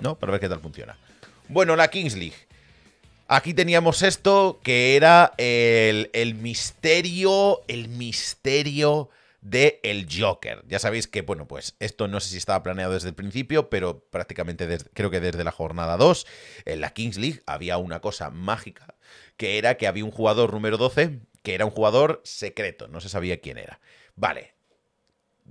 ¿no? Para ver qué tal funciona. Bueno, la Kings League. Aquí teníamos esto, que era el misterio del Joker. Ya sabéis que, bueno, pues esto no sé si estaba planeado desde el principio, pero prácticamente creo que desde la jornada 2, en la Kings League había una cosa mágica, que era que había un jugador número 12, que era un jugador secreto, no se sabía quién era. Vale.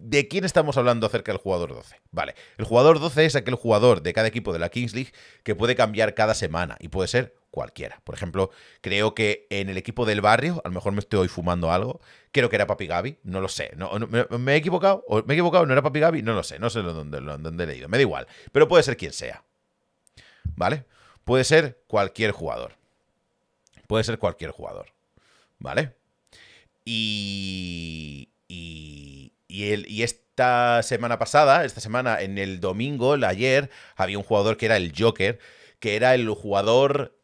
¿De quién estamos hablando acerca del jugador 12? Vale, el jugador 12 es aquel jugador de cada equipo de la Kings League que puede cambiar cada semana y puede ser cualquiera. Por ejemplo, creo que en el equipo del barrio, a lo mejor me estoy fumando algo, creo que era Papi Gaby, no lo sé. No, ¿me he equivocado? ¿O me he equivocado? ¿No era Papi Gaby? No lo sé, no sé dónde he leído, me da igual. Pero puede ser quien sea, ¿vale? Puede ser cualquier jugador. Puede ser cualquier jugador, ¿vale? Y esta semana, en el domingo, ayer, había un jugador que era el Joker, que era el jugador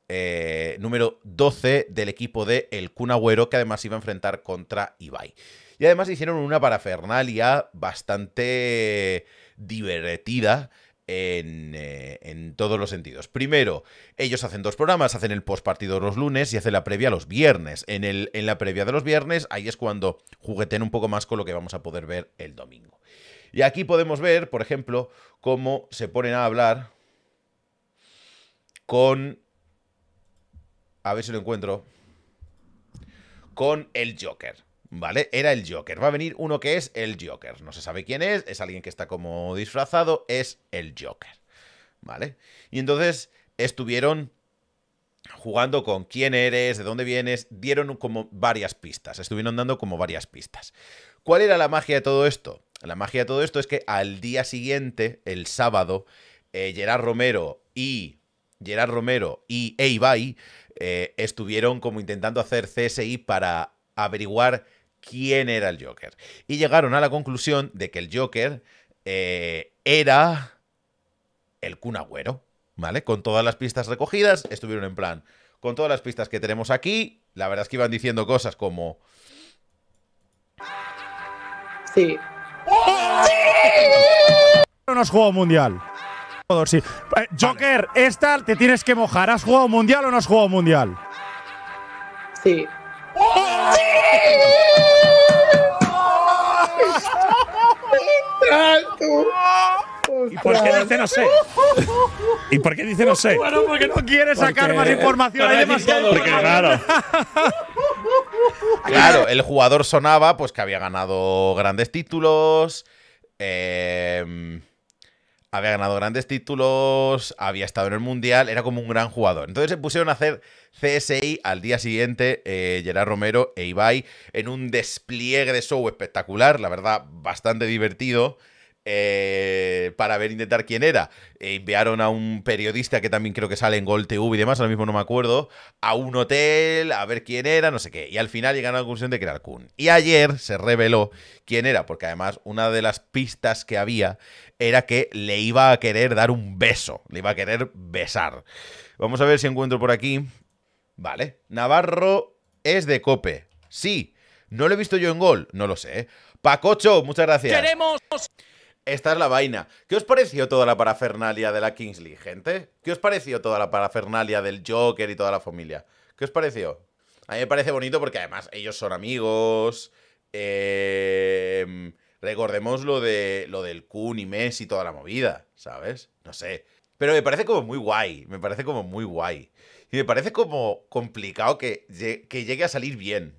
número 12 del equipo de El Kun Agüero, que además iba a enfrentar contra Ibai. Y además hicieron una parafernalia bastante divertida en todos los sentidos. Primero, ellos hacen dos programas, hacen el postpartido los lunes y hacen la previa los viernes. En la previa de los viernes, ahí es cuando jugueteen un poco más con lo que vamos a poder ver el domingo. Y aquí podemos ver, por ejemplo, cómo se ponen a hablar con... A ver si lo encuentro. Con el Joker. ¿Vale? Era el Joker. Va a venir uno que es el Joker. No se sabe quién es alguien que está como disfrazado, es el Joker. ¿Vale? Y entonces estuvieron jugando con quién eres, de dónde vienes, dieron como varias pistas, estuvieron dando como varias pistas. ¿Cuál era la magia de todo esto? La magia de todo esto es que al día siguiente, el sábado, Gerard Romero y Ibai estuvieron como intentando hacer CSI para averiguar quién era el Joker. Y llegaron a la conclusión de que el Joker era el Kun Agüero, ¿vale? Con todas las pistas recogidas, estuvieron en plan, con todas las pistas que tenemos aquí, la verdad es que iban diciendo cosas como... Sí. No nos jugó mundial. Todos sí. Joker, vale. Esta te tienes que mojar. ¿Has jugado mundial o no has jugado mundial? Sí. ¿Y por qué dice no sé? ¿Y por qué dice no sé? Bueno, porque no quiere sacar más información. Hay demasiado. Porque, claro. Claro, el jugador sonaba pues que había ganado grandes títulos. Había ganado grandes títulos, había estado en el Mundial, era como un gran jugador. Entonces se pusieron a hacer CSI al día siguiente, Gerard Romero e Ibai, en un despliegue de show espectacular, la verdad, bastante divertido, para ver, intentar quién era. Enviaron a un periodista que también creo que sale en Gol TV y demás, ahora mismo no me acuerdo, a un hotel, a ver quién era, no sé qué. Y al final llegaron a la conclusión de que era el Kun. Y ayer se reveló quién era, porque además una de las pistas que había era que le iba a querer dar un beso, le iba a querer besar. Vamos a ver si encuentro por aquí. Vale, Navarro es de COPE, sí, no lo he visto yo en Gol, no lo sé. Pacocho, muchas gracias. ¡Queremos! Esta es la vaina. ¿Qué os pareció toda la parafernalia de la Kings League, gente? ¿Qué os pareció toda la parafernalia del Joker y toda la familia? ¿Qué os pareció? A mí me parece bonito porque además ellos son amigos. Recordemos lo del Kun y Messi y toda la movida, ¿sabes? No sé. Pero me parece como muy guay. Me parece como muy guay. Y me parece como complicado que llegue a salir bien,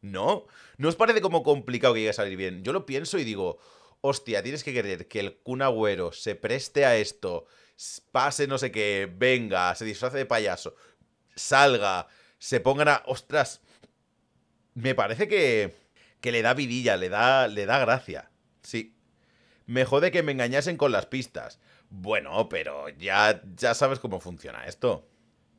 ¿no? ¿No os parece como complicado que llegue a salir bien? Yo lo pienso y digo... Hostia, tienes que querer que el Kun Agüero se preste a esto, pase no sé qué, venga, se disfrace de payaso, salga, se pongan a... Ostras, me parece que le da vidilla, le da gracia. Sí. Me jode que me engañasen con las pistas. Bueno, pero ya sabes cómo funciona esto.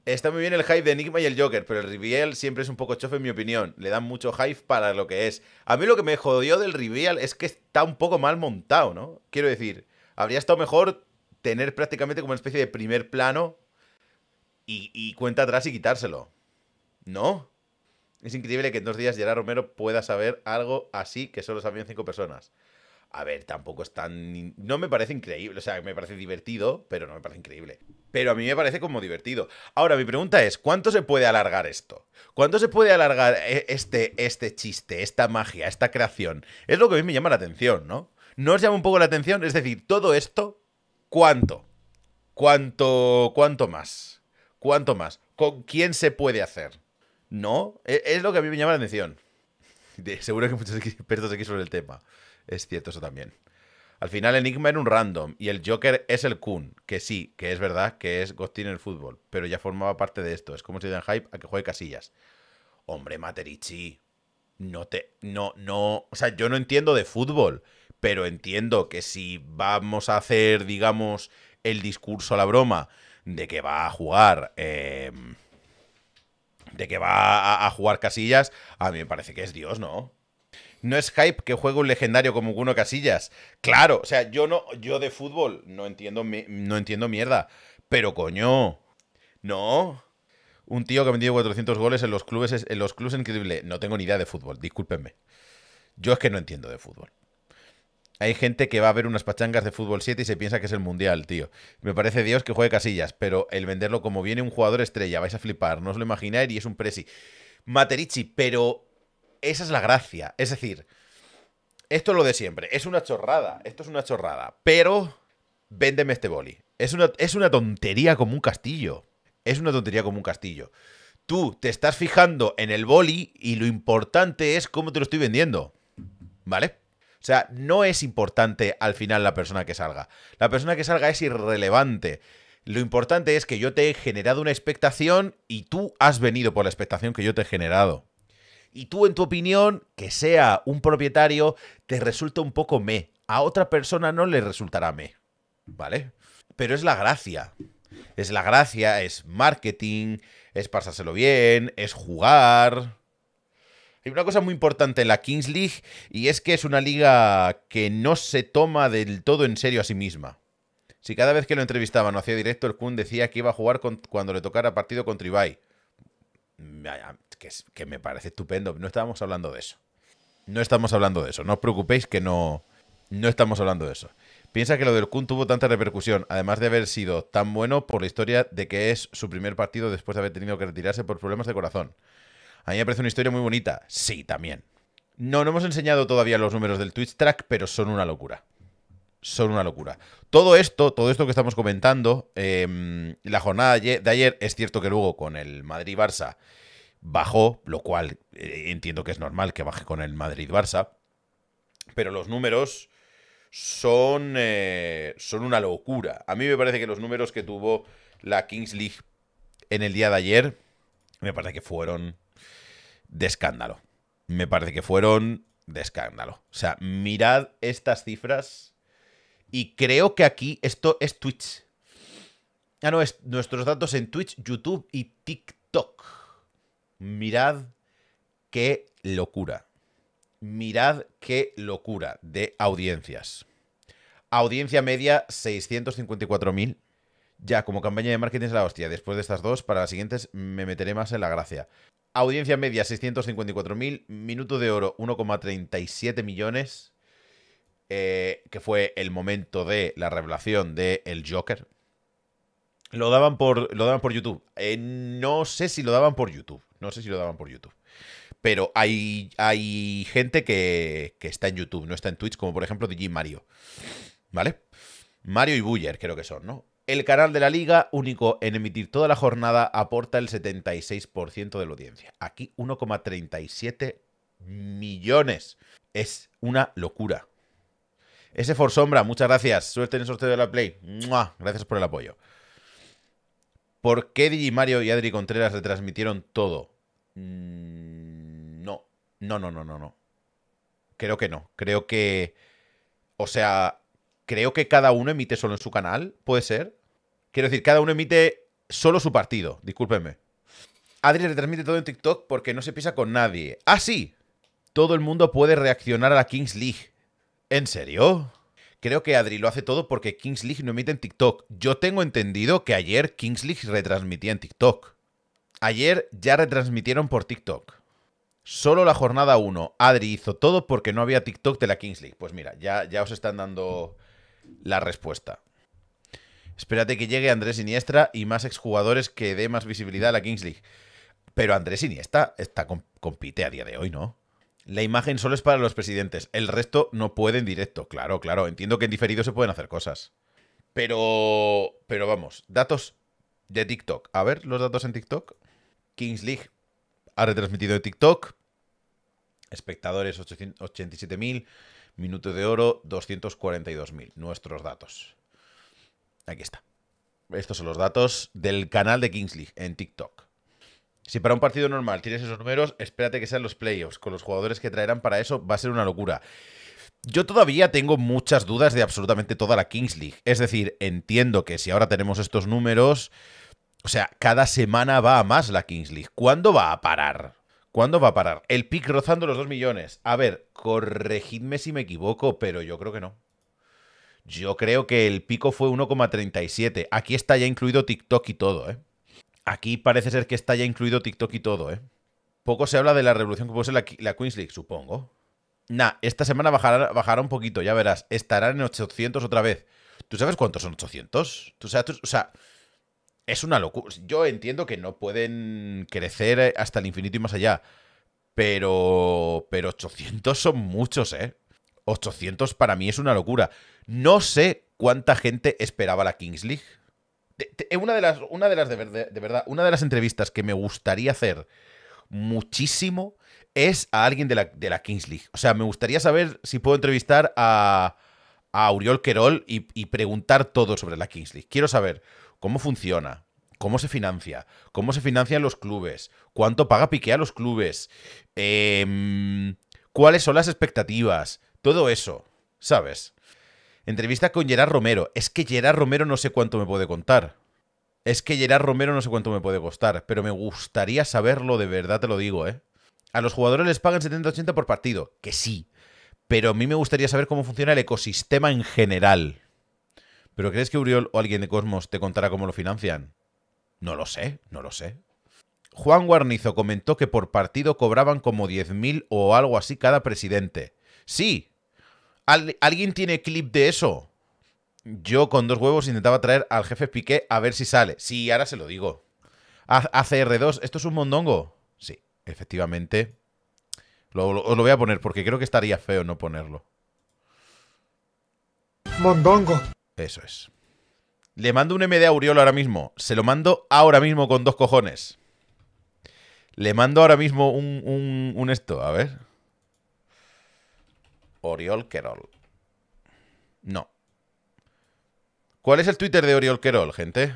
Está muy bien el hype de Enigma y el Joker, pero el reveal siempre es un poco chofe en mi opinión. Le dan mucho hype para lo que es. A mí lo que me jodió del reveal es que está un poco mal montado, ¿no? Quiero decir, habría estado mejor tener prácticamente como una especie de primer plano y cuenta atrás y quitárselo, ¿no? Es increíble que en 2 días Gerard Romero pueda saber algo así que solo sabían 5 personas. A ver, tampoco es tan... No me parece increíble, o sea, me parece divertido, pero no me parece increíble. Pero a mí me parece como divertido. Ahora, mi pregunta es, ¿cuánto se puede alargar esto? ¿Cuánto se puede alargar este chiste, esta magia, esta creación? Es lo que a mí me llama la atención, ¿no? ¿No os llama un poco la atención? Es decir, todo esto, ¿cuánto? ¿Cuánto más? ¿Cuánto más? ¿Con quién se puede hacer? ¿No? Es lo que a mí me llama la atención. Seguro que muchos expertos aquí sobre el tema. Es cierto eso también. Al final Enigma era un random y el Joker es el Kun, que sí, que es verdad, que es Ghostin en el fútbol, pero ya formaba parte de esto. Es como si le dan hype a que juegue Casillas. Hombre, Materici, o sea, yo no entiendo de fútbol, pero entiendo que si vamos a hacer, digamos, el discurso a la broma de que va a jugar... de que va a jugar Casillas, a mí me parece que es Dios, ¿no? No es hype que juegue un legendario como Kuno Casillas. Claro, o sea, yo de fútbol no entiendo mierda. Pero coño, no. Un tío que ha metido 400 goles en los clubes es increíble. No tengo ni idea de fútbol, discúlpenme. Yo es que no entiendo de fútbol. Hay gente que va a ver unas pachangas de Fútbol 7 y se piensa que es el Mundial, tío. Me parece Dios que juegue Casillas, pero el venderlo como viene un jugador estrella, vais a flipar, no os lo imagináis y es un presi. Materici, pero esa es la gracia. Es decir, esto es lo de siempre. Es una chorrada, esto es una chorrada, pero véndeme este boli. Es una tontería como un castillo. Es una tontería como un castillo. Tú te estás fijando en el boli y lo importante es cómo te lo estoy vendiendo, ¿vale? O sea, no es importante al final la persona que salga. La persona que salga es irrelevante. Lo importante es que yo te he generado una expectación y tú has venido por la expectación que yo te he generado. Y tú, en tu opinión, que sea un propietario, te resulta un poco meh. A otra persona no le resultará meh, ¿vale? Pero es la gracia. Es la gracia, es marketing, es pasárselo bien, es jugar... Hay una cosa muy importante en la Kings League y es que es una liga que no se toma del todo en serio a sí misma. Si cada vez que lo entrevistaban o hacía directo, el Kun decía que iba a jugar cuando le tocara partido contra Ibai. Que me parece estupendo. No estábamos hablando de eso. No estamos hablando de eso. No os preocupéis que no estamos hablando de eso. Piensa que lo del Kun tuvo tanta repercusión, además de haber sido tan bueno por la historia de que es su primer partido después de haber tenido que retirarse por problemas de corazón. A mí me parece una historia muy bonita. Sí, también. No hemos enseñado todavía los números del Twitch Track, pero son una locura. Son una locura. Todo esto que estamos comentando, la jornada de ayer, es cierto que luego con el Madrid-Barça bajó, lo cual entiendo que es normal que baje con el Madrid-Barça, pero los números son una locura. A mí me parece que los números que tuvo la Kings League en el día de ayer, me parece que fueron... de escándalo. Me parece que fueron de escándalo. O sea, mirad estas cifras y creo que aquí esto es Twitch. Ah, no, es nuestros datos en Twitch, YouTube y TikTok. Mirad qué locura. Mirad qué locura de audiencias. Audiencia media 654.000. Ya, como campaña de marketing es la hostia. Después de estas dos, para las siguientes me meteré más en la gracia. Audiencia media 654.000, minuto de oro 1,37 millones, que fue el momento de la revelación del Joker. Lo daban por YouTube. No sé si lo daban por YouTube, pero hay gente que está en YouTube, no está en Twitch, como por ejemplo DJ Mario, ¿vale? Mario y Buller creo que son, ¿no? El canal de la Liga, único en emitir toda la jornada, aporta el 76% de la audiencia. Aquí 1,37 millones. Es una locura. Ese Forsombra, muchas gracias. Suerte en el sorteo de la Play. ¡Mua! Gracias por el apoyo. ¿Por qué Digimario y Adri Contreras retransmitieron todo? No. Creo que no. Creo que... O sea, creo que cada uno emite solo en su canal. ¿Puede ser? Quiero decir, cada uno emite solo su partido. Discúlpenme. Adri retransmite todo en TikTok porque no se pisa con nadie. ¡Ah, sí! Todo el mundo puede reaccionar a la Kings League. ¿En serio? Creo que Adri lo hace todo porque Kings League no emite en TikTok. Yo tengo entendido que ayer Kings League retransmitía en TikTok. Ayer ya retransmitieron por TikTok. Solo la jornada 1. Adri hizo todo porque no había TikTok de la Kings League. Pues mira, ya os están dando la respuesta. Espérate que llegue Andrés Iniesta y más exjugadores que dé más visibilidad a la Kings League. Pero Andrés Iniesta compite a día de hoy, ¿no? La imagen solo es para los presidentes. El resto no puede en directo. Claro, claro. Entiendo que en diferido se pueden hacer cosas. Pero vamos. Datos de TikTok. A ver los datos en TikTok. Kings League ha retransmitido de TikTok. Espectadores 87.000. Minuto de oro 242.000. Nuestros datos. Aquí está. Estos son los datos del canal de Kings League en TikTok. Si para un partido normal tienes esos números, espérate que sean los playoffs. Con los jugadores que traerán para eso va a ser una locura. Yo todavía tengo muchas dudas de absolutamente toda la Kings League. Es decir, entiendo que si ahora tenemos estos números... O sea, cada semana va a más la Kings League. ¿Cuándo va a parar? ¿Cuándo va a parar? El pick rozando los 2 millones. A ver, corregidme si me equivoco, pero yo creo que no. Yo creo que el pico fue 1,37. Aquí está ya incluido TikTok y todo, ¿eh? Aquí parece ser que está ya incluido TikTok y todo, ¿eh? Poco se habla de la revolución que puede ser la Kings League, supongo. Nah, esta semana bajará un poquito, ya verás. Estarán en 800 otra vez. ¿Tú sabes cuántos son 800? ¿Tú sabes, o sea, es una locura. Yo entiendo que no pueden crecer hasta el infinito y más allá. Pero 800 son muchos, ¿eh? 800 para mí es una locura. No sé cuánta gente esperaba la Kings League. Una de las entrevistas que me gustaría hacer muchísimo es a alguien de la Kings League. O sea, me gustaría saber si puedo entrevistar a Auriol Querol y preguntar todo sobre la Kings League. Quiero saber cómo funciona, cómo se financia, cómo se financian los clubes, cuánto paga Piqué a los clubes, cuáles son las expectativas, todo eso, ¿sabes? Entrevista con Gerard Romero. Es que Gerard Romero no sé cuánto me puede contar. Es que Gerard Romero no sé cuánto me puede costar. Pero me gustaría saberlo, de verdad te lo digo, ¿eh? A los jugadores les pagan 70-80 por partido. Que sí. Pero a mí me gustaría saber cómo funciona el ecosistema en general. ¿Pero crees que Uriol o alguien de Cosmos te contará cómo lo financian? No lo sé, no lo sé. Juan Guarnizo comentó que por partido cobraban como 10.000 o algo así cada presidente. ¡Sí! ¿Alguien tiene clip de eso? Yo con dos huevos intentaba traer al jefe Piqué a ver si sale. Sí, ahora se lo digo. ACR2, ¿esto es un mondongo? Sí, efectivamente. Os lo voy a poner porque creo que estaría feo no ponerlo. Mondongo. Eso es. Le mando un MD a Auriol ahora mismo. Se lo mando ahora mismo con dos cojones. Le mando ahora mismo un esto, a ver... Auriol Querol. No. ¿Cuál es el Twitter de Auriol Querol, gente?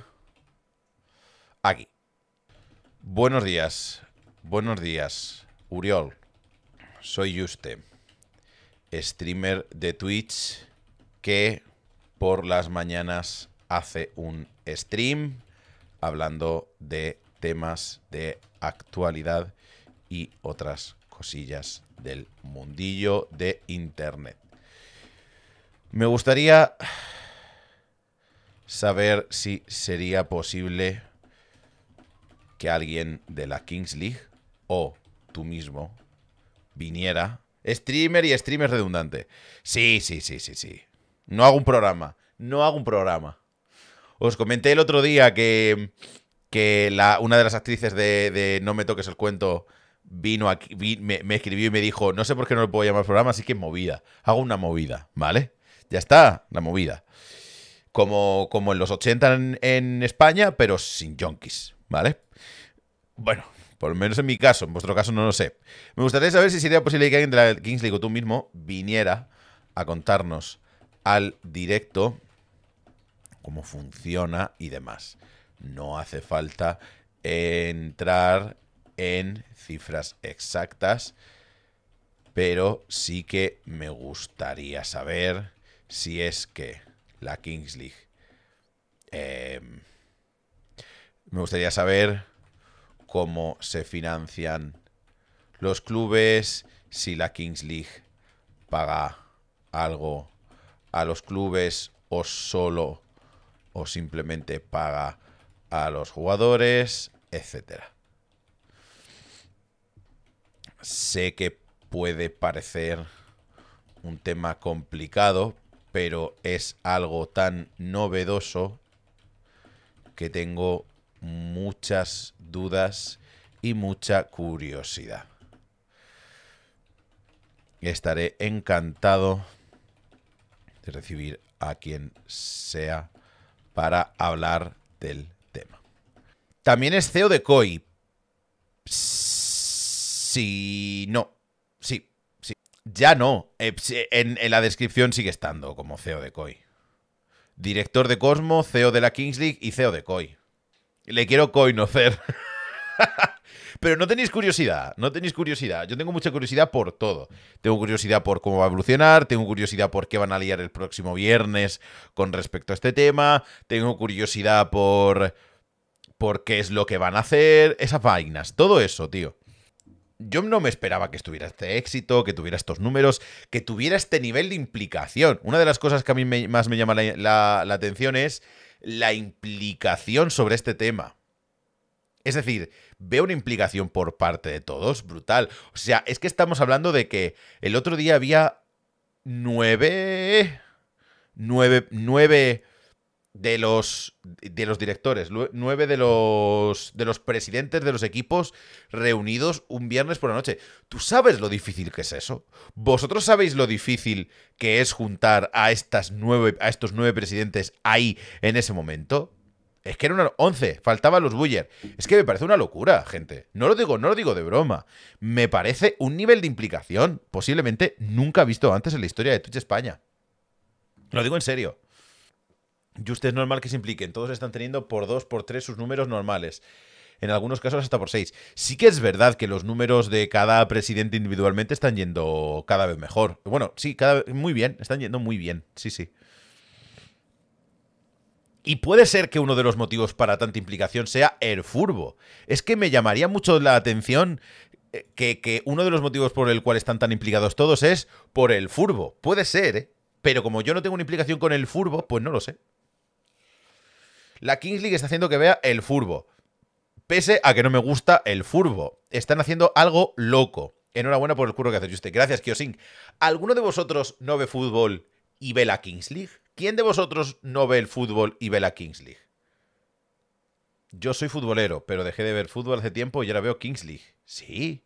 Aquí. Buenos días. Buenos días, Auriol. Soy Juste, streamer de Twitch que por las mañanas hace un stream hablando de temas de actualidad y otras cosillas del mundillo de internet. Me gustaría saber si sería posible que alguien de la Kings League o tú mismo viniera. Streamer y streamer redundante. Sí. No hago un programa. Os comenté el otro día que una de las actrices de No me toques el cuento vino aquí, me escribió y me dijo, no sé por qué no lo puedo llamar programa, así que movida. Hago una movida, ¿vale? Ya está, la movida. Como en los 80 en España, pero sin yonkis, ¿vale? Bueno, por lo menos en mi caso, en vuestro caso no lo sé. Me gustaría saber si sería posible que alguien de la Kings League o tú mismo viniera a contarnos al directo cómo funciona y demás. No hace falta entrar en cifras exactas, pero sí que me gustaría saber si es que la Kings League me gustaría saber cómo se financian los clubes, si la Kings League paga algo a los clubes o simplemente paga a los jugadores, etcétera. Sé que puede parecer un tema complicado, pero es algo tan novedoso que tengo muchas dudas y mucha curiosidad. Estaré encantado de recibir a quien sea para hablar del tema. También es CEO de Koi. Sí, no. Sí, sí. Ya no. En la descripción sigue estando como CEO de Koi. Director de Cosmo, CEO de la Kings League y CEO de Koi. Le quiero conocer. Pero no tenéis curiosidad, no tenéis curiosidad. Yo tengo mucha curiosidad por todo. Tengo curiosidad por cómo va a evolucionar, tengo curiosidad por qué van a liar el próximo viernes con respecto a este tema, tengo curiosidad por qué es lo que van a hacer, esas vainas, todo eso, tío. Yo no me esperaba que estuviera este éxito, que tuviera estos números, que tuviera este nivel de implicación. Una de las cosas que a mí más me llama la atención es la implicación sobre este tema. Es decir, veo una implicación por parte de todos, brutal. O sea, es que estamos hablando de que el otro día había nueve de los directores, nueve de los presidentes de los equipos reunidos un viernes por la noche. ¿Tú sabes lo difícil que es eso? ¿Vosotros sabéis lo difícil que es juntar a estos nueve presidentes ahí en ese momento? Es que eran 11, faltaban los Buller. Es que me parece una locura, gente. No lo digo de broma. Me parece un nivel de implicación posiblemente nunca visto antes en la historia de Twitch España. Lo digo en serio. Just es normal que se impliquen. Todos están teniendo por 2, por 3 sus números normales. En algunos casos hasta por 6. Sí que es verdad que los números de cada presidente individualmente están yendo cada vez mejor. Bueno, sí, muy bien. Están yendo muy bien. Sí, sí. Y puede ser que uno de los motivos para tanta implicación sea el furbo. Es que me llamaría mucho la atención que uno de los motivos por el cual están tan implicados todos es por el furbo. Puede ser, ¿eh? Pero como yo no tengo una implicación con el furbo, pues no lo sé. La Kings League está haciendo que vea el furbo. Pese a que no me gusta el furbo. Están haciendo algo loco. Enhorabuena por el curro que hace usted. Gracias, Kiosink. ¿Alguno de vosotros no ve fútbol y ve la Kings League? ¿Quién de vosotros no ve el fútbol y ve la Kings League? Yo soy futbolero, pero dejé de ver fútbol hace tiempo y ahora veo Kings League. Sí.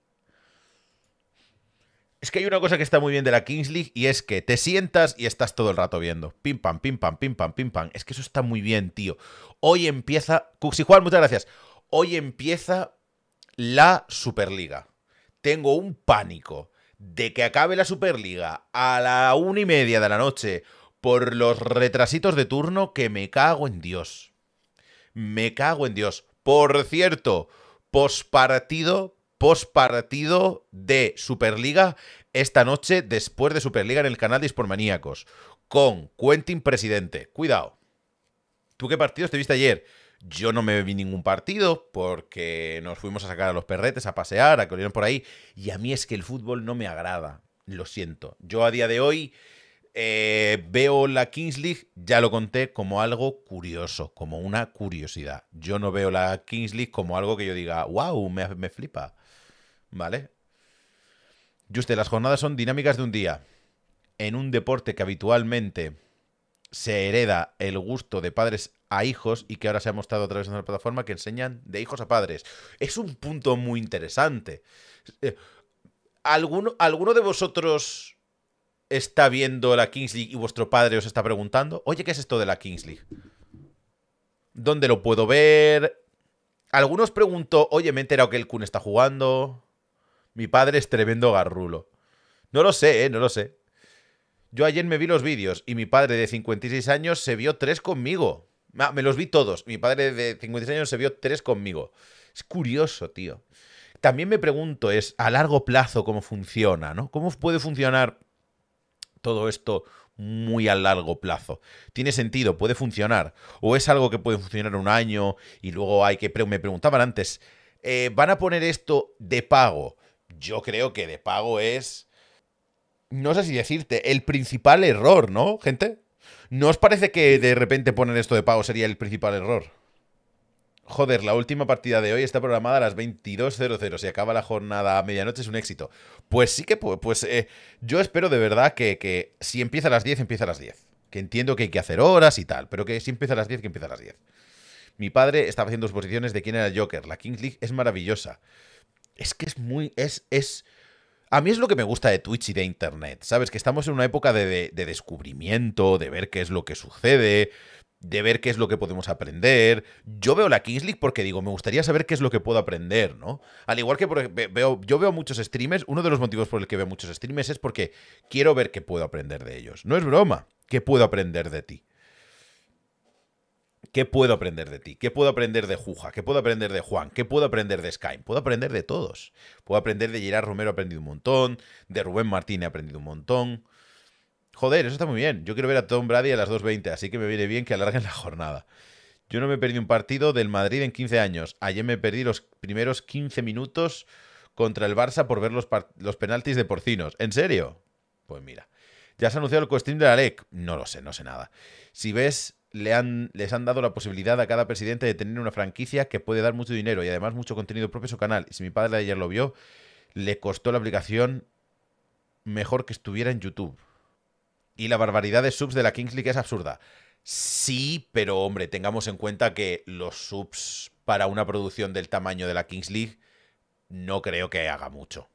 Es que hay una cosa que está muy bien de la Kings League y es que te sientas y estás todo el rato viendo. Pim, pam, pim, pam, pim, pam, pim, pam. Es que eso está muy bien, tío. Hoy empieza... Cuxijuan, muchas gracias. Hoy empieza la Superliga. Tengo un pánico de que acabe la Superliga a la 1:30 de la noche... por los retrasitos de turno que me cago en Dios. Me cago en Dios. Por cierto, pospartido de Superliga esta noche después de Superliga en el canal de Hispormaníacos con Quentin Presidente. Cuidado. ¿Tú qué partidos te viste ayer? Yo no me vi ningún partido porque nos fuimos a sacar a los perretes, a pasear, a que olieron por ahí. Y a mí es que el fútbol no me agrada. Lo siento. Yo a día de hoy... veo la Kings League, ya lo conté, como algo curioso, como una curiosidad. Yo no veo la Kings League como algo que yo diga, wow, me flipa. ¿Vale? Juste, las jornadas son dinámicas de un día. En un deporte que habitualmente se hereda el gusto de padres a hijos y que ahora se ha mostrado a través de una plataforma que enseñan de hijos a padres. Es un punto muy interesante. ¿Alguno de vosotros... está viendo la Kings League y vuestro padre os está preguntando, oye, ¿qué es esto de la Kings League? ¿Dónde lo puedo ver? Algunos preguntó, oye, me he enterado que el Kun está jugando. Mi padre es tremendo garrulo. No lo sé, no lo sé. Yo ayer me vi los vídeos y mi padre de 56 años se vio 3 conmigo. Ah, me los vi todos. Mi padre de 56 años se vio 3 conmigo. Es curioso, tío. También me pregunto, es a largo plazo cómo funciona, ¿no? ¿Cómo puede funcionar todo esto muy a largo plazo? ¿Tiene sentido? ¿Puede funcionar? ¿O es algo que puede funcionar un año y luego hay que... Me preguntaban antes, ¿van a poner esto de pago? Yo creo que de pago es... No sé si decirte, el principal error, ¿no, gente? ¿No os parece que de repente poner esto de pago sería el principal error? Joder, la última partida de hoy está programada a las 22:00. Si acaba la jornada a medianoche es un éxito. Pues sí que... Pues yo espero de verdad que si empieza a las 10, empieza a las 10. Que entiendo que hay que hacer horas y tal, pero que si empieza a las 10, que empieza a las 10. Mi padre estaba haciendo exposiciones de quién era el Joker. La Kings League es maravillosa. Es que es muy... A mí es lo que me gusta de Twitch y de Internet, ¿sabes? Que estamos en una época de descubrimiento, de ver qué es lo que sucede, de ver qué es lo que podemos aprender. Yo veo la Kings League porque digo, me gustaría saber qué es lo que puedo aprender, ¿no? Al igual que yo veo muchos streamers, uno de los motivos por el que veo muchos streamers es porque quiero ver qué puedo aprender de ellos. No es broma, ¿qué puedo aprender de ti? ¿Qué puedo aprender de ti? ¿Qué puedo aprender de Juja? ¿Qué puedo aprender de Juan? ¿Qué puedo aprender de Skype? Puedo aprender de todos. Puedo aprender de Gerard Romero, he aprendido un montón. De Rubén Martín he aprendido un montón. Joder, eso está muy bien. Yo quiero ver a Tom Brady a las 2:20, así que me viene bien que alarguen la jornada. Yo no me perdí un partido del Madrid en 15 años. Ayer me perdí los primeros 15 minutos contra el Barça por ver los penaltis de porcinos. ¿En serio? Pues mira. ¿Ya se ha anunciado el co-stream de la LEC? No lo sé, no sé nada. Si ves... Les han dado la posibilidad a cada presidente de tener una franquicia que puede dar mucho dinero y además mucho contenido propio a su canal. Y si mi padre ayer lo vio, le costó la aplicación mejor que estuviera en YouTube. Y la barbaridad de subs de la Kings League es absurda. Sí, pero hombre, tengamos en cuenta que los subs para una producción del tamaño de la Kings League no creo que haga mucho.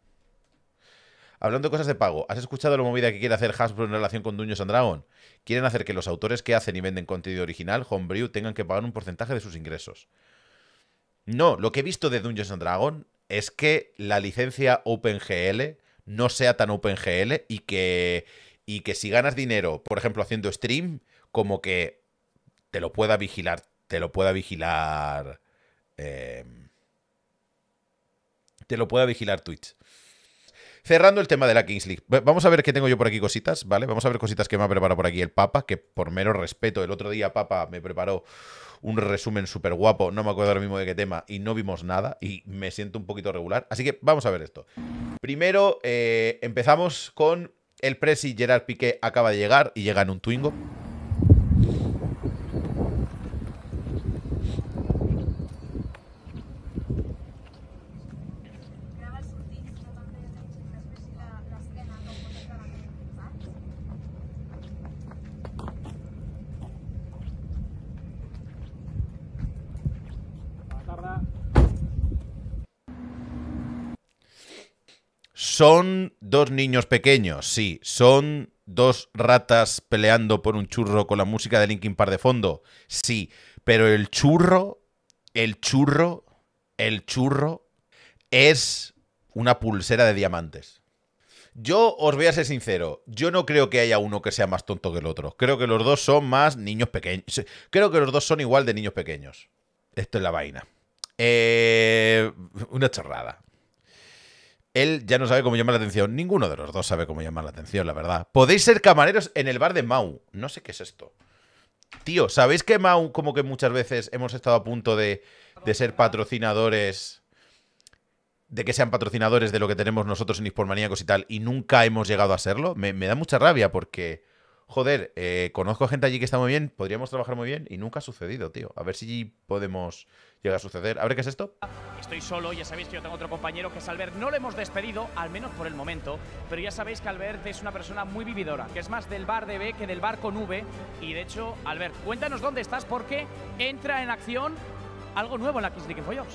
Hablando de cosas de pago, ¿has escuchado la movida que quiere hacer Hasbro en relación con Dungeons & Dragons? Quieren hacer que los autores que hacen y venden contenido original, Homebrew, tengan que pagar un porcentaje de sus ingresos. No, lo que he visto de Dungeons & Dragons es que la licencia OpenGL no sea tan OpenGL y que si ganas dinero, por ejemplo, haciendo stream, como que te lo pueda vigilar Twitch. Cerrando el tema de la Kings League. Vamos a ver qué tengo yo por aquí cositas, ¿vale? Vamos a ver cositas que me ha preparado por aquí el Papa, que por mero respeto, el otro día Papa me preparó un resumen súper guapo, no me acuerdo ahora mismo de qué tema, y no vimos nada, y me siento un poquito regular. Así que vamos a ver esto. Primero, empezamos con el presi Gerard Piqué acaba de llegar y llega en un Twingo. Son dos niños pequeños, sí. Son dos ratas peleando por un churro con la música de Linkin Park de fondo, sí. Pero el churro es una pulsera de diamantes. Yo os voy a ser sincero. Yo no creo que haya uno que sea más tonto que el otro. Creo que los dos son más niños pequeños. Creo que los dos son igual de niños pequeños. Esto es la vaina. Una chorrada. Él ya no sabe cómo llamar la atención. Ninguno de los dos sabe cómo llamar la atención, la verdad. Podéis ser camareros en el bar de Mau. No sé qué es esto. Tío, ¿sabéis que Mau, como que muchas veces hemos estado a punto de ser patrocinadores? De que sean patrocinadores de lo que tenemos nosotros en Hispormaníacos y tal. Y nunca hemos llegado a serlo. Me da mucha rabia porque... Joder, conozco gente allí que está muy bien. Podríamos trabajar muy bien y nunca ha sucedido, tío. A ver si podemos llegar a suceder. A ver, ¿qué es esto? Estoy solo, ya sabéis que yo tengo otro compañero que es Albert. No lo hemos despedido, al menos por el momento. Pero ya sabéis que Albert es una persona muy vividora. Que es más del bar de B que del bar con V. Y de hecho, Albert, cuéntanos dónde estás porque entra en acción algo nuevo en la Kings League Foyox.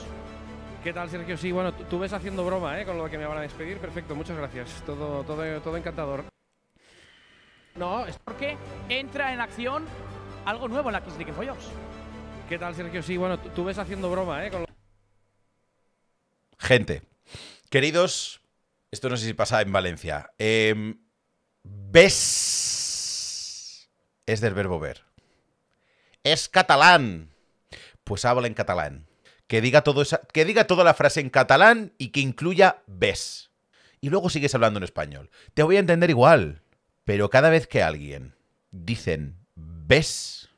¿Qué tal, Sergio? Sí, bueno, tú ves haciendo broma, con lo que me van a despedir. Perfecto, muchas gracias. Todo encantador. No, es porque entra en acción algo nuevo en la Kings League Foyox. ¿Qué tal, Sergio? Sí, bueno, tú ves haciendo broma, con lo... Gente, queridos, esto no sé si pasa en Valencia. Ves es del verbo ver. Es catalán. Pues habla en catalán. Que diga toda la frase en catalán y que incluya ves. Y luego sigues hablando en español. Te voy a entender igual. Pero cada vez que alguien dicen, ¿ves?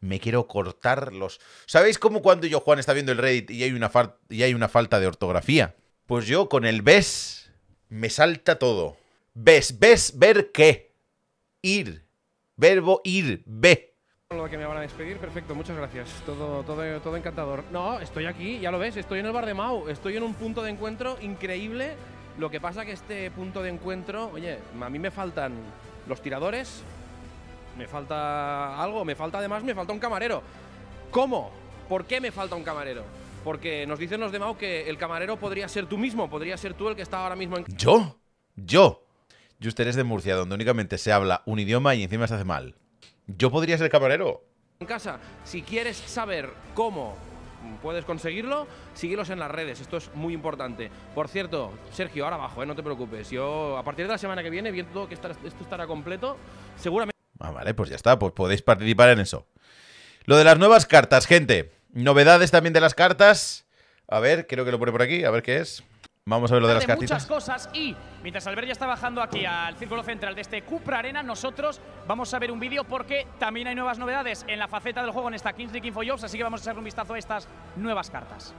Me quiero cortar los... ¿Sabéis cómo cuando yo, Juan, está viendo el Reddit y hay una falta de ortografía? Pues yo con el ¿ves? Me salta todo. ¿Ves? ¿Ves? ¿Ver qué? Ir. Verbo ir. Ve. Lo que me van a despedir, perfecto, muchas gracias. Todo encantador. No, estoy aquí, ya lo ves, estoy en el bar de Mau, estoy en un punto de encuentro increíble. Lo que pasa que este punto de encuentro, oye, a mí me faltan los tiradores, me falta algo, me falta un camarero. ¿Cómo? ¿Por qué me falta un camarero? Porque nos dicen los de Mau que el camarero podría ser tú mismo, podría ser tú el que está ahora mismo en... ¿Yo? Y usted es de Murcia, donde únicamente se habla un idioma y encima se hace mal. Yo podría ser camarero. En casa, si quieres saber cómo puedes conseguirlo, síguelos en las redes, esto es muy importante. Por cierto, Sergio, ahora abajo, no te preocupes. Yo, a partir de la semana que viene, viendo que esto estará completo, seguramente... Ah, vale, pues ya está, pues podéis participar en eso. Lo de las nuevas cartas, gente. Novedades también de las cartas. A ver, creo que lo pone por aquí, a ver qué es. Vamos a ver lo de las cartitas. Muchas cosas, y mientras Albert ya está bajando aquí al círculo central de este Cupra Arena, nosotros vamos a ver un vídeo porque también hay nuevas novedades en la faceta del juego en esta Kings League Info Jobs, así que vamos a echarle un vistazo a estas nuevas cartas.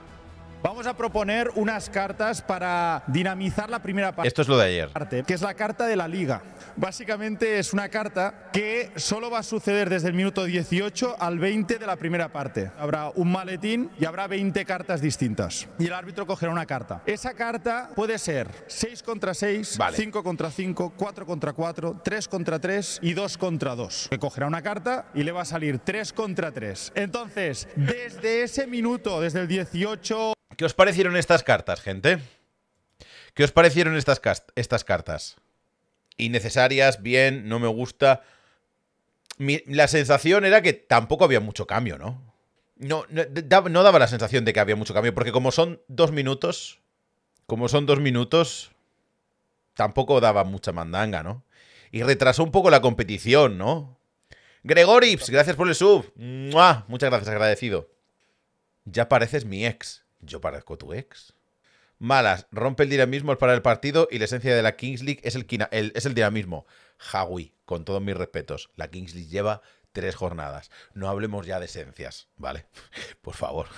Vamos a proponer unas cartas para dinamizar la primera parte. Esto es lo de ayer. Que es la carta de la liga. Básicamente es una carta que solo va a suceder desde el minuto 18 al 20 de la primera parte. Habrá un maletín y habrá 20 cartas distintas. Y el árbitro cogerá una carta. Esa carta puede ser 6 contra 6, vale. 5 contra 5, 4 contra 4, 3 contra 3 y 2 contra 2. Que cogerá una carta y le va a salir 3 contra 3. Entonces, desde ese minuto, desde el 18... ¿Qué os parecieron estas cartas, gente? ¿Qué os parecieron estas cartas? Innecesarias, bien, no me gusta. La sensación era que tampoco había mucho cambio, ¿no? No daba la sensación de que había mucho cambio, porque como son dos minutos, tampoco daba mucha mandanga, ¿no? Y retrasó un poco la competición, ¿no? Gregorips, gracias por el sub. ¡Mua! Muchas gracias, agradecido. Ya pareces mi ex. Yo parezco tu ex. Malas, rompe el dinamismo al parar el partido y la esencia de la Kings League es el dinamismo. Jawi, con todos mis respetos, la Kings League lleva 3 jornadas. No hablemos ya de esencias, ¿vale? Por favor,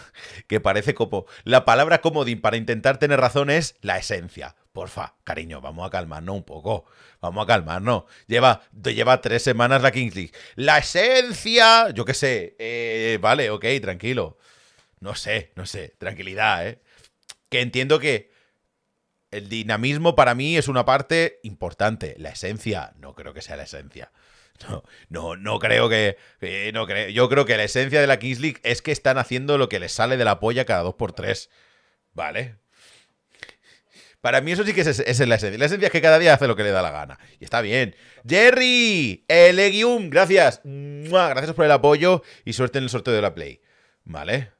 que parece como... La palabra comodín para intentar tener razón es la esencia. Porfa, cariño, vamos a calmarnos un poco. Vamos a calmarnos. Lleva 3 semanas la Kings League. La esencia... Yo qué sé. Vale, ok, tranquilo. No sé, tranquilidad, ¿eh? Que entiendo que el dinamismo para mí es una parte importante. La esencia, no creo que sea la esencia. No creo. Yo creo que la esencia de la Kings League es que están haciendo lo que les sale de la polla cada 2x3. ¿Vale? Para mí eso sí que es la esencia. La esencia es que cada día hace lo que le da la gana. Y está bien. ¡Jerry! ¡Elegium! Gracias. ¡Mua! Gracias por el apoyo y suerte en el sorteo de la Play. ¿Vale?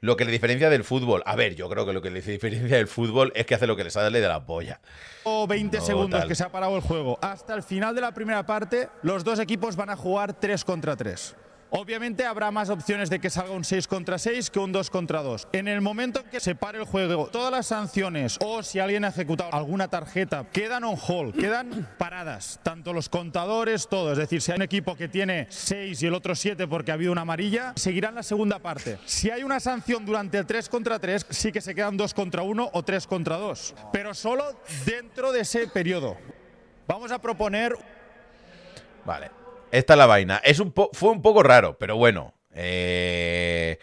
Lo que le diferencia del fútbol... A ver, yo creo que lo que le diferencia del fútbol es que hace lo que le sale de la polla. O 20 segundos tal. Que se ha parado el juego. Hasta el final de la primera parte, los dos equipos van a jugar 3 contra 3. Obviamente habrá más opciones de que salga un 6 contra 6 que un 2 contra 2. En el momento en que se pare el juego, todas las sanciones o si alguien ha ejecutado alguna tarjeta quedan on hold, quedan paradas. Tanto los contadores, todo. Es decir, si hay un equipo que tiene 6 y el otro 7 porque ha habido una amarilla, seguirán la segunda parte. Si hay una sanción durante el 3 contra 3, sí que se quedan 2 contra 1 o 3 contra 2. Pero solo dentro de ese periodo. Vamos a proponer... Vale. Esta es la vaina. Fue un poco raro, pero bueno. Pero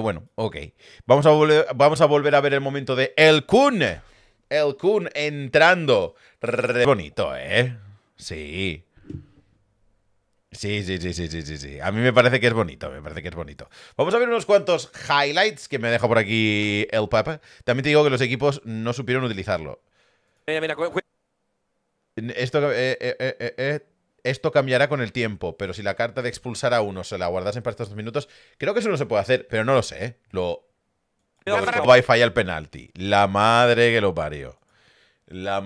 bueno, ok. Vamos a volver a ver el momento de El Kun. El Kun entrando. Bonito, ¿eh? Sí. Sí. A mí me parece que es bonito, Vamos a ver unos cuantos highlights que me deja por aquí el Papa. También te digo que los equipos no supieron utilizarlo. Esto cambiará con el tiempo, pero si la carta de expulsar a uno se la guardasen para estos 2 minutos, creo que eso no se puede hacer, pero no lo sé. Va y falla el penalti. La madre que lo parió. 70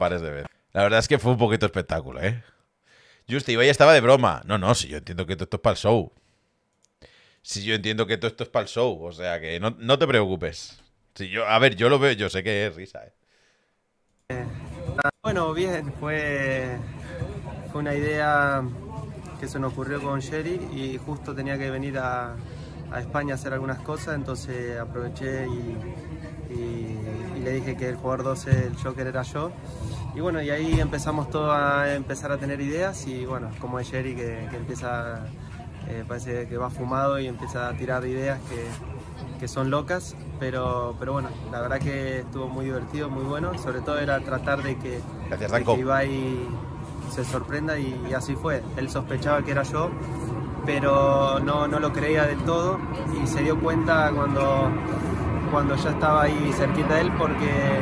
pares de veces. La verdad es que fue un poquito espectáculo, ¿eh? Justi, Ibai estaba de broma. No, si yo entiendo que todo esto es para el show. O sea que no te preocupes. A ver, yo lo veo, yo sé que es risa, ¿eh? Bueno, bien, fue una idea que se nos ocurrió con Jerry y justo tenía que venir a España a hacer algunas cosas, entonces aproveché y y le dije que el jugador 12, el Joker, era yo. Y bueno, y ahí empezamos todos a empezar a tener ideas y bueno, como es Jerry que empieza, parece que va fumado y empieza a tirar ideas que son locas, pero bueno, la verdad que estuvo muy divertido, muy bueno, sobre todo era tratar de que, Ibai se sorprenda y así fue. Él sospechaba que era yo, pero no lo creía del todo y se dio cuenta cuando ya estaba ahí cerquita de él, porque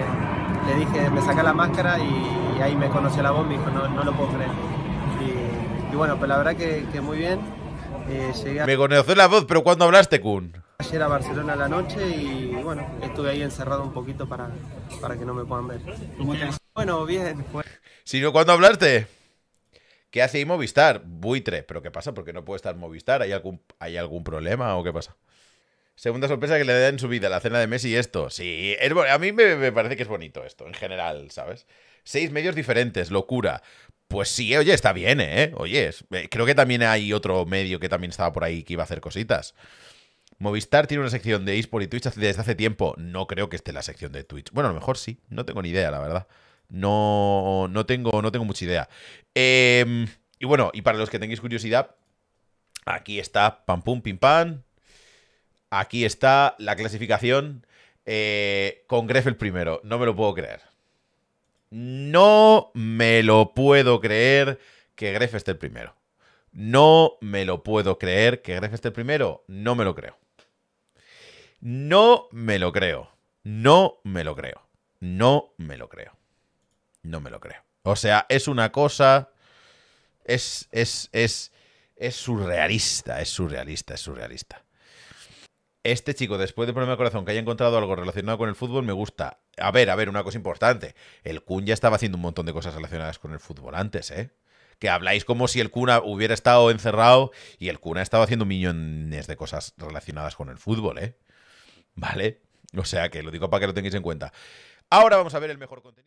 le dije, me saca la máscara y ahí me conoció la voz, me dijo, no lo puedo creer. Y bueno, pues la verdad que muy bien. Llegué me conoció la voz, pero ¿cuándo hablaste, Kun? Ayer a Barcelona a la noche y bueno, estuve ahí encerrado un poquito para que no me puedan ver. Bueno, bien. Pues. Si no, ¿cuándo hablaste? ¿Qué hace ahí Movistar? Buitre. ¿Pero qué pasa? ¿Por qué no puede estar Movistar? ¿Hay algún problema o qué pasa? Segunda sorpresa que le da en su vida, la cena de Messi y esto. Sí, a mí me parece que es bonito esto, en general, ¿sabes? 6 medios diferentes, locura. Pues sí, oye, está bien, ¿eh? Oye, creo que también hay otro medio que también estaba por ahí que iba a hacer cositas. Movistar tiene una sección de eSport y Twitch desde hace tiempo. No creo que esté en la sección de Twitch. Bueno, a lo mejor sí, no tengo ni idea, la verdad. No tengo mucha idea. Y bueno, y para los que tengáis curiosidad, aquí está pam pum pim pam. Aquí está la clasificación con Greffel primero. No me lo puedo creer. No me lo puedo creer que Greff esté el primero. No me lo puedo creer que Greff esté el primero. No me lo creo. No me lo creo. No me lo creo. No me lo creo. No me lo creo. O sea, es una cosa... Es surrealista. Es surrealista. Es surrealista. Este chico, después del problema de corazón, que haya encontrado algo relacionado con el fútbol, me gusta. A ver, una cosa importante. El Kun ya estaba haciendo un montón de cosas relacionadas con el fútbol antes, ¿eh? Que habláis como si el Kun hubiera estado encerrado y el Kun ha estado haciendo millones de cosas relacionadas con el fútbol, ¿eh? ¿Vale? O sea que lo digo para que lo tengáis en cuenta. Ahora vamos a ver el mejor contenido.